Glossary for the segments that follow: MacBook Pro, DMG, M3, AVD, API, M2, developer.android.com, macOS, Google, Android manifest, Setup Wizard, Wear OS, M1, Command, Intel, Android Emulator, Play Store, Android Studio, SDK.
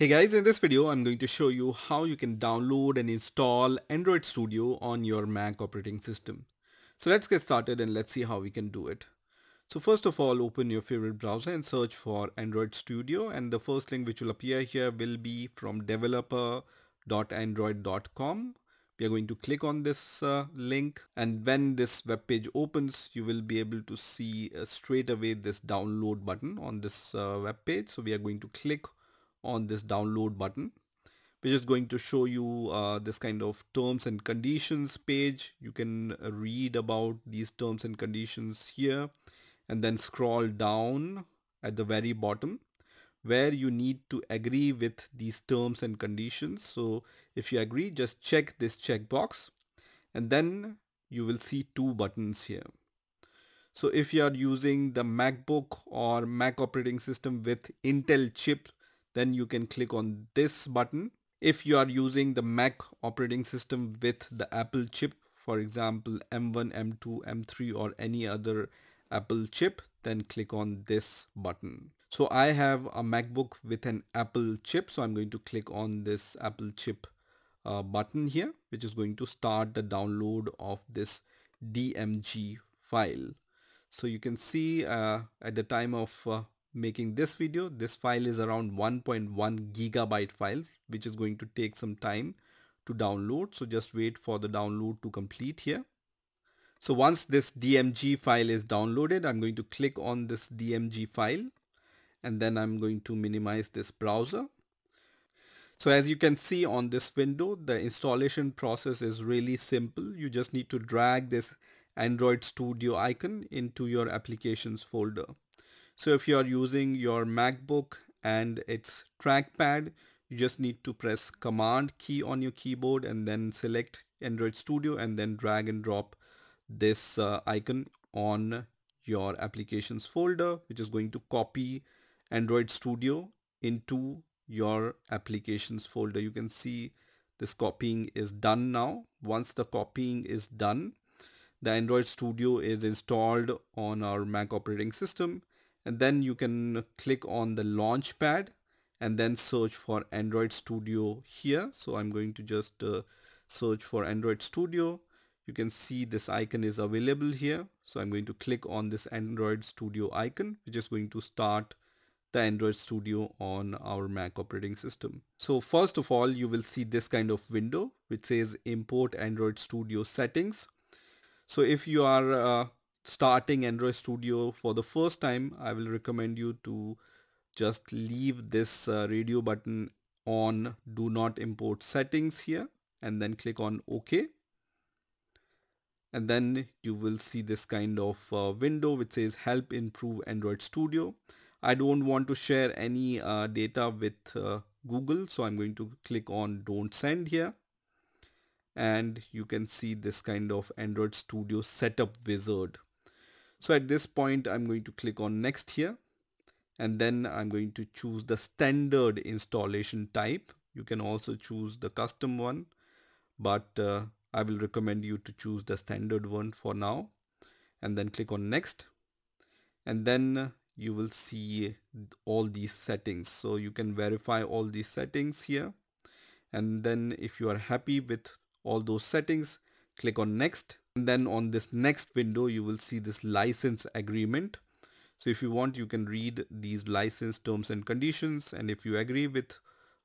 Hey guys, in this video I'm going to show you how you can download and install Android Studio on your Mac operating system. So let's get started and let's see how we can do it. So first of all, open your favorite browser and search for Android Studio, and the first link which will appear here will be from developer.android.com. We are going to click on this link, and when this web page opens you will be able to see straight away this download button on this web page. So we are going to click on this download button, which is going to show you this kind of terms and conditions page. You can read about these terms and conditions here and then scroll down at the very bottom where you need to agree with these terms and conditions. So if you agree, just check this checkbox and then you will see two buttons here. So if you are using the MacBook or Mac operating system with Intel chip, then you can click on this button. If you are using the Mac operating system with the Apple chip, for example M1, M2, M3 or any other Apple chip, then click on this button. So I have a MacBook with an Apple chip, so I'm going to click on this Apple chip button here, which is going to start the download of this DMG file. So you can see at the time of making this video, this file is around 1.1 gigabyte files, which is going to take some time to download. So just wait for the download to complete here. So once this DMG file is downloaded, I'm going to click on this DMG file and then I'm going to minimize this browser. So as you can see on this window, the installation process is really simple. You just need to drag this Android Studio icon into your applications folder. So if you are using your MacBook and its trackpad, you just need to press Command key on your keyboard and then select Android Studio and then drag and drop this icon on your applications folder, which is going to copy Android Studio into your applications folder. You can see this copying is done now. Once the copying is done, the Android Studio is installed on our Mac operating system. And then you can click on the launch pad and then search for Android Studio here. So I'm going to just search for Android Studio. You can see this icon is available here. So I'm going to click on this Android Studio icon, which is going to start the Android Studio on our Mac operating system. So first of all, you will see this kind of window which says import Android Studio settings. So if you are starting Android Studio for the first time, I will recommend you to just leave this radio button on do not import settings here and then click on OK. And then you will see this kind of window which says help improve Android Studio. I don't want to share any data with Google, so I'm going to click on don't send here. And you can see this kind of Android Studio setup wizard. So at this point, I'm going to click on next here and then I'm going to choose the standard installation type. You can also choose the custom one, but I will recommend you to choose the standard one for now and then click on next. And then you will see all these settings. So you can verify all these settings here. And then if you are happy with all those settings, click on next. And then on this next window you will see this license agreement. So if you want, you can read these license terms and conditions, and if you agree with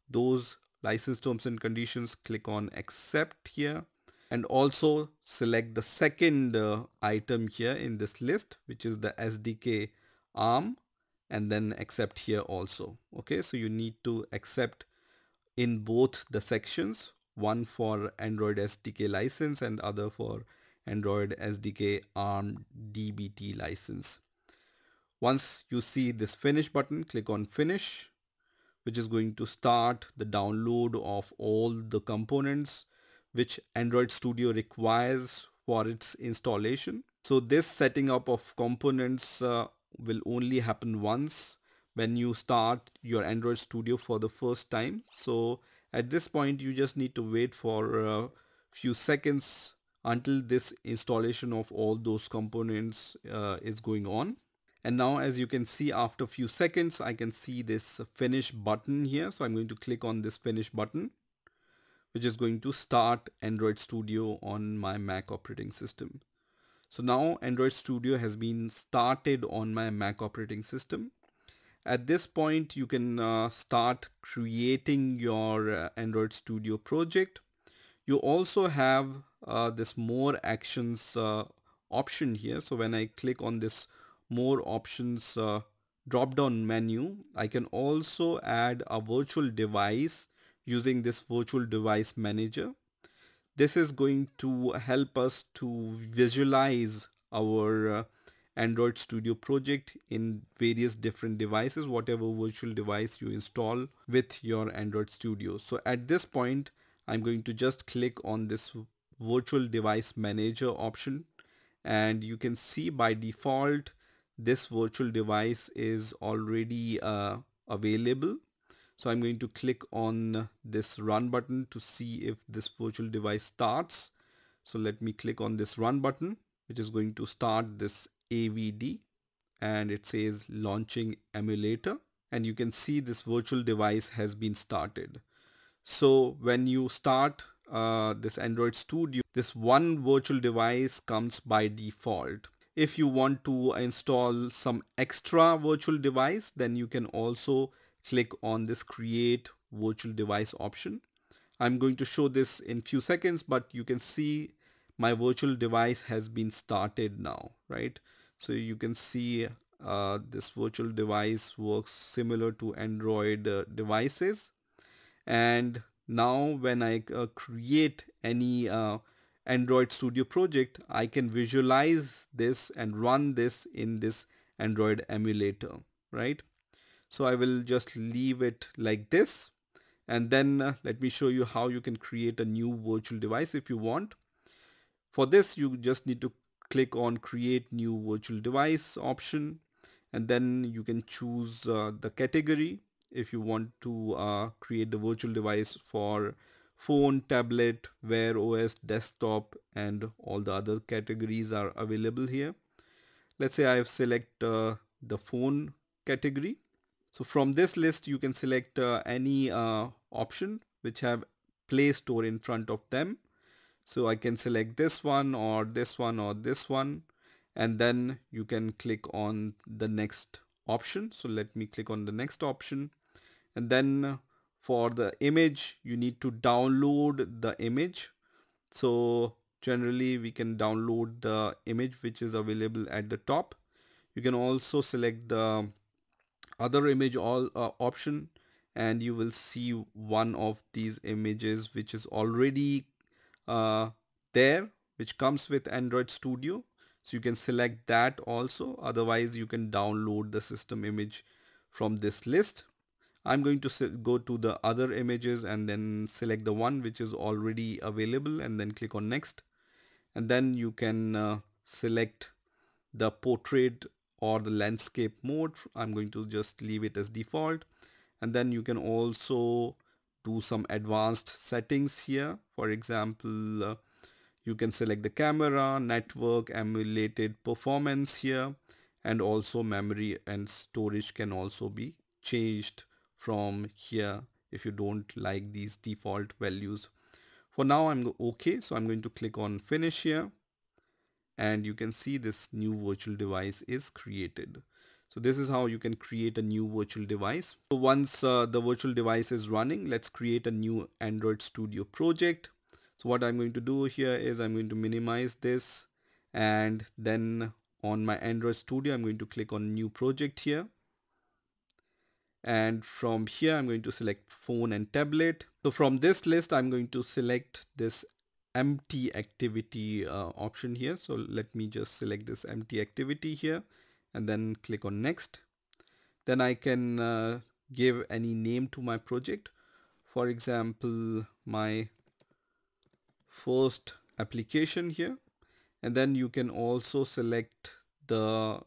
those license terms and conditions, click on accept here and also select the second item here in this list, which is the SDK ARM, and then accept here also. Okay, so you need to accept in both the sections, one for Android SDK license and other for Android SDK ARM DBT license. Once you see this finish button, click on finish, which is going to start the download of all the components which Android Studio requires for its installation. So this setting up of components will only happen once when you start your Android Studio for the first time. So at this point you just need to wait for a few seconds until this installation of all those components is going on. And now, as you can see, after a few seconds, I can see this finish button here. So I'm going to click on this finish button, which is going to start Android Studio on my Mac operating system. So now Android Studio has been started on my Mac operating system. At this point, you can start creating your Android Studio project. You also have this more actions option here. So when I click on this more options drop down menu, I can also add a virtual device using this virtual device manager. This is going to help us to visualize our Android Studio project in various different devices, whatever virtual device you install with your Android Studio. So at this point, I'm going to just click on this virtual device manager option, and you can see by default, this virtual device is already available. So I'm going to click on this run button to see if this virtual device starts. So let me click on this run button, which is going to start this AVD, and it says launching emulator, and you can see this virtual device has been started. So when you start this Android Studio, this one virtual device comes by default. If you want to install some extra virtual device, then you can also click on this create virtual device option. I'm going to show this in few seconds, but you can see my virtual device has been started now, right? So you can see this virtual device works similar to Android devices. And now when I create any Android Studio project, I can visualize this and run this in this Android emulator, right? So I will just leave it like this, and then let me show you how you can create a new virtual device if you want. For this, you just need to click on create new virtual device option, and then you can choose the category if you want to create the virtual device for phone, tablet, Wear OS, desktop, and all the other categories are available here. Let's say I have selected the phone category. So from this list, you can select any option which have Play Store in front of them. So I can select this one or this one or this one, and then you can click on the next option. So let me click on the next option, and then for the image, you need to download the image. So generally we can download the image which is available at the top. You can also select the other image option, and you will see one of these images which is already there, which comes with Android Studio. So you can select that also. Otherwise, you can download the system image from this list. I'm going to go to the other images and then select the one which is already available, and then click on next. And then you can select the portrait or the landscape mode. I'm going to just leave it as default. And then you can also do some advanced settings here. For example, you can select the camera, network, emulated performance here, and also memory and storage can also be changed from here if you don't like these default values. For now, I'm okay. So I'm going to click on finish here, and you can see this new virtual device is created. So this is how you can create a new virtual device. So once the virtual device is running, let's create a new Android Studio project. So what I'm going to do here is I'm going to minimize this, and then on my Android Studio, I'm going to click on new project here. And from here, I'm going to select phone and tablet. So from this list, I'm going to select this empty activity option here. So let me just select this empty activity here, and then click on next. Then I can give any name to my project. For example, my first application here. And then you can also select the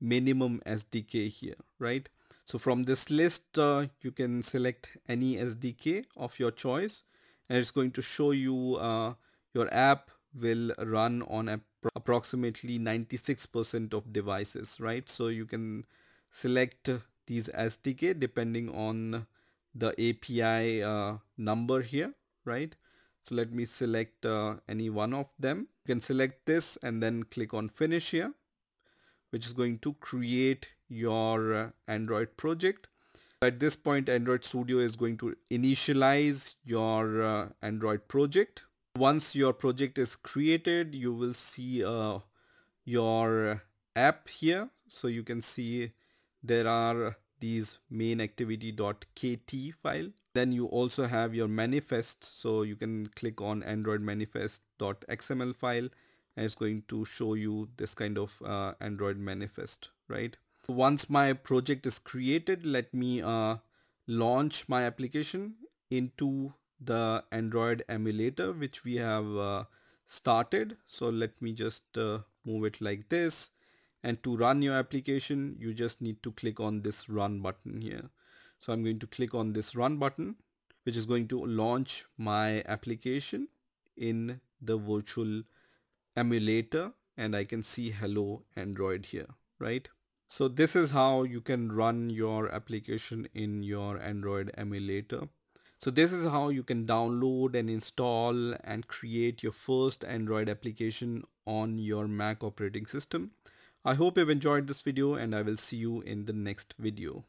minimum SDK here, right? So from this list, you can select any SDK of your choice, and it's going to show you your app will run on approximately 96% of devices, right? So you can select these SDK depending on the API number here, right? So let me select any one of them. You can select this and then click on finish here, which is going to create your Android project. At this point, Android Studio is going to initialize your Android project. Once your project is created, you will see your app here. So you can see there are these main activity.kt file. Then you also have your manifest. So you can click on Android manifest.xml file and it's going to show you this kind of Android manifest, right? Once my project is created, let me launch my application into the Android emulator, which we have started. So let me just move it like this. And to run your application, you just need to click on this run button here. So I'm going to click on this run button, which is going to launch my application in the virtual emulator. And I can see Hello Android here, right? So this is how you can run your application in your Android emulator. So this is how you can download and install and create your first Android application on your Mac operating system. I hope you've enjoyed this video and I will see you in the next video.